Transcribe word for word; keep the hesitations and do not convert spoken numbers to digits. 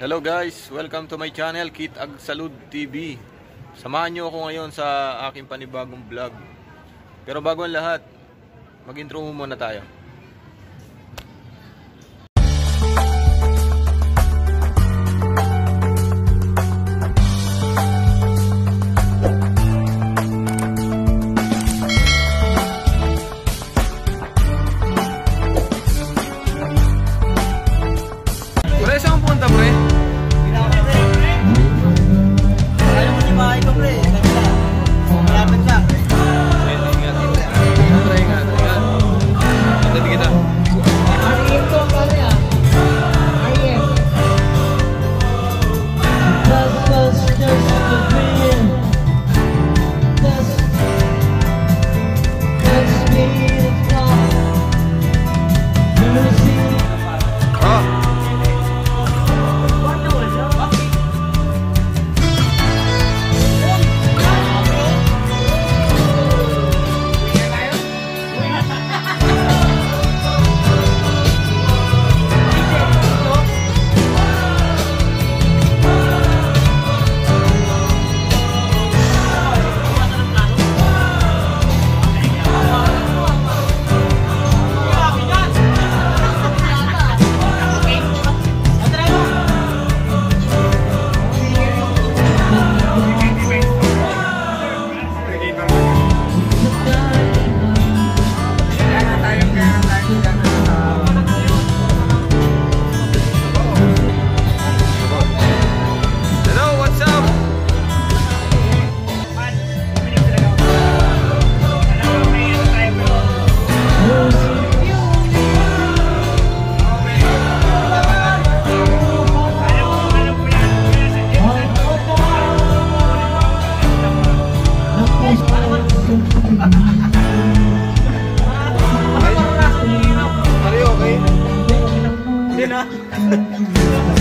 Hello guys, welcome to my channel Kit Agsalud T V. Samahan nyo ako ngayon sa aking panibagong vlog. Pero bago ang lahat, mag-intro muna tayo. Hindi na.